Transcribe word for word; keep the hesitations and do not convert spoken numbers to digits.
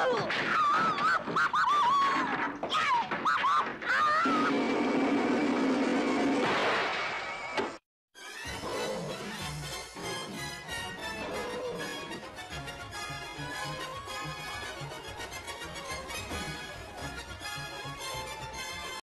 Oh. Oh!